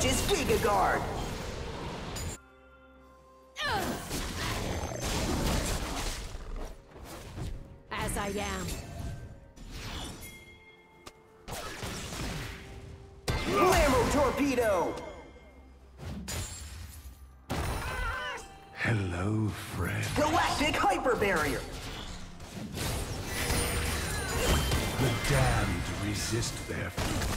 catches Gigaguard. As I am. Blammo Torpedo! Hello, friend. Galactic Hyper Barrier! The damned resist their fate.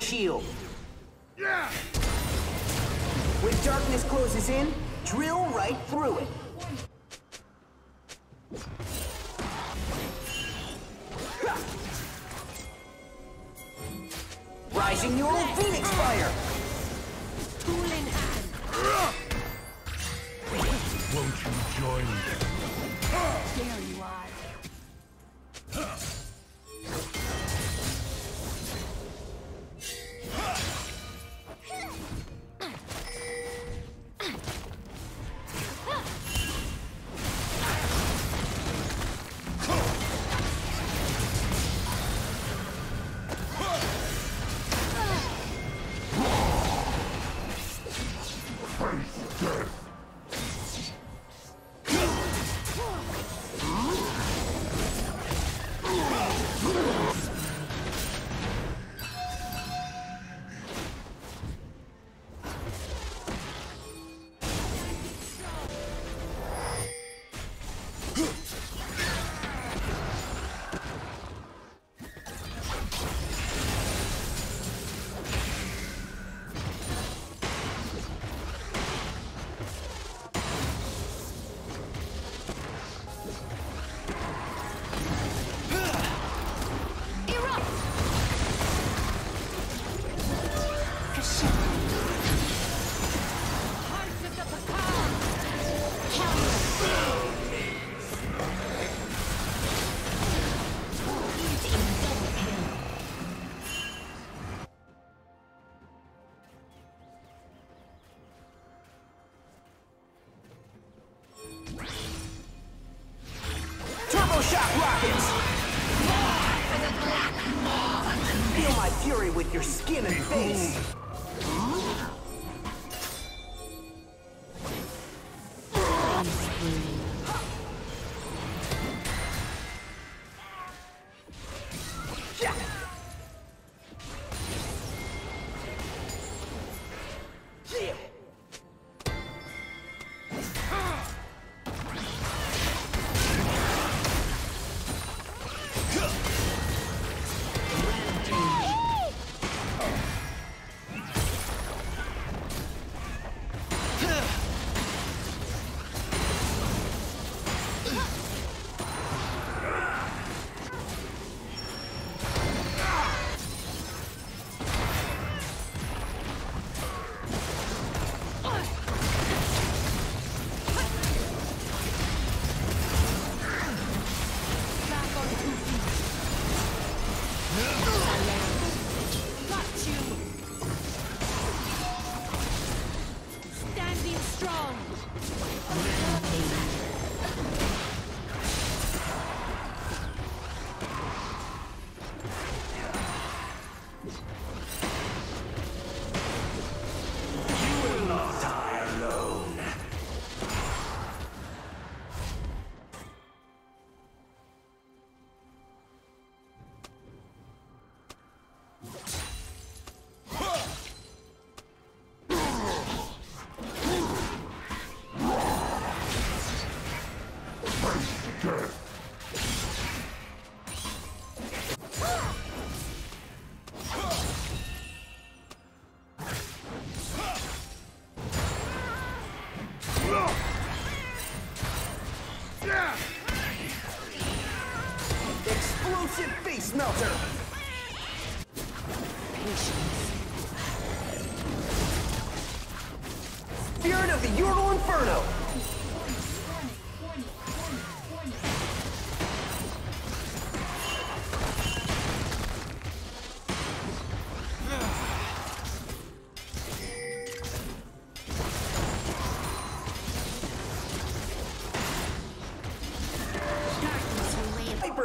Shield. Yeah. When darkness closes in, drill right through it. Rising Neural Phoenix Fire. Tool in hand. Won't you join them? There you are.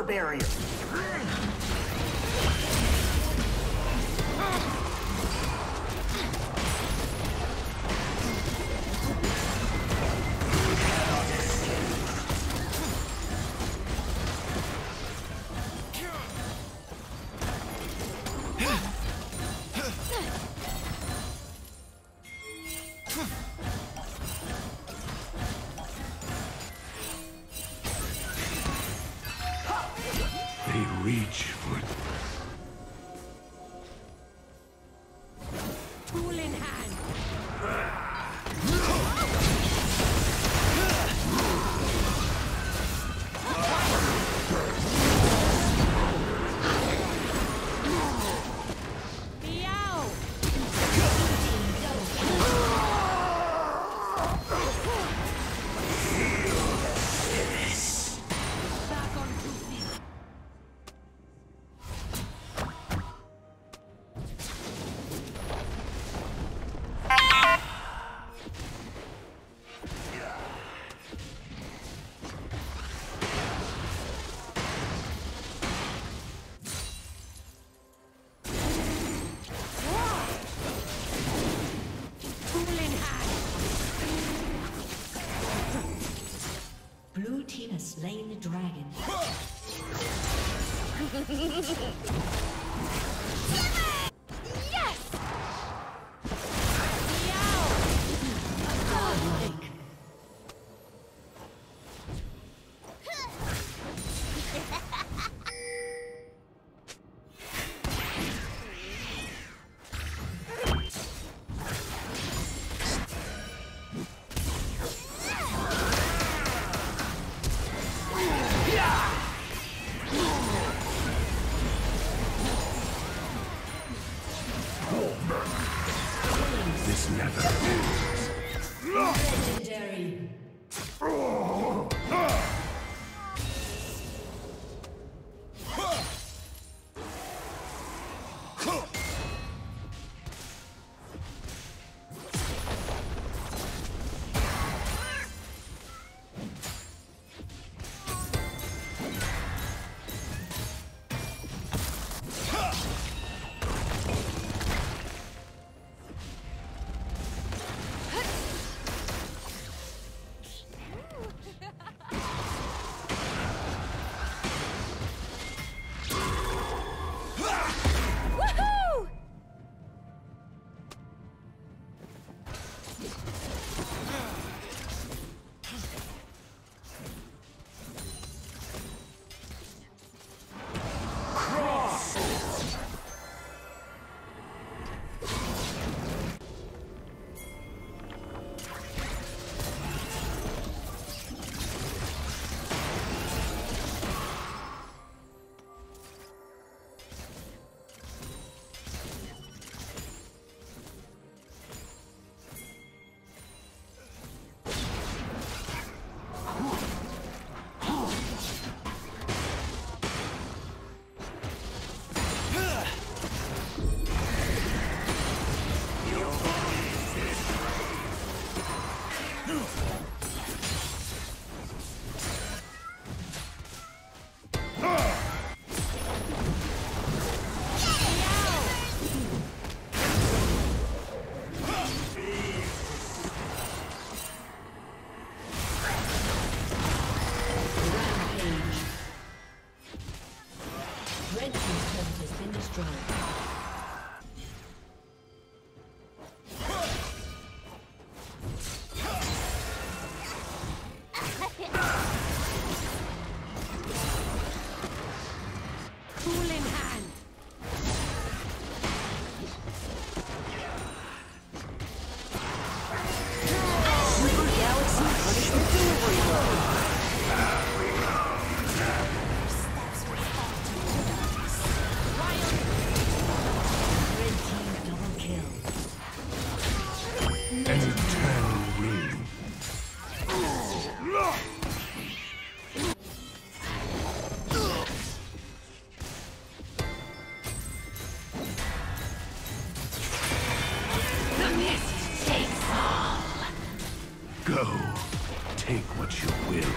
barrier. Slain the dragon. Yes! Take what you will.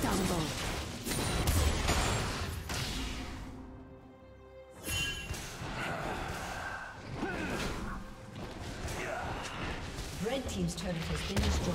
Red team's turret has been destroyed.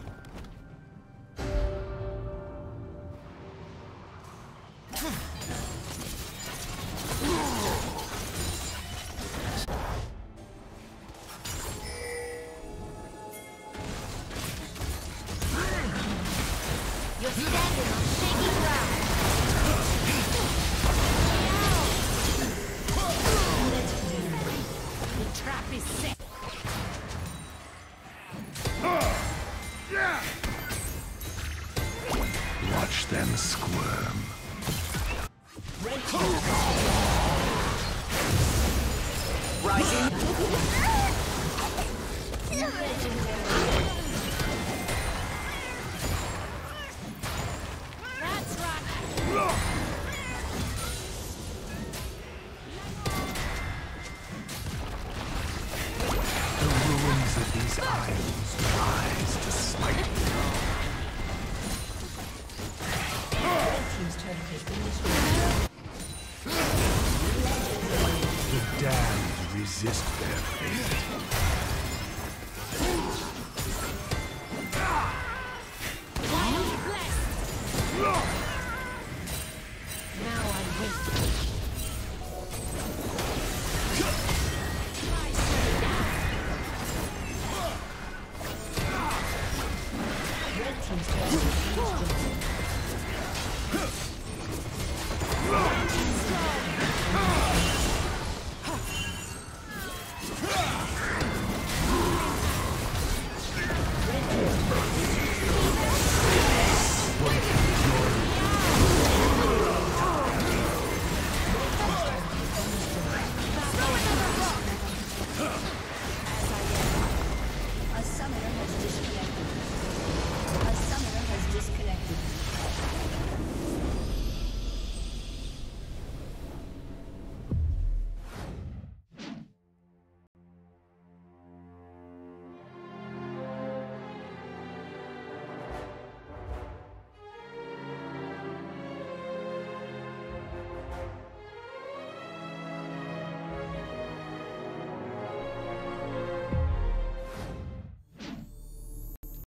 Why are you blessed?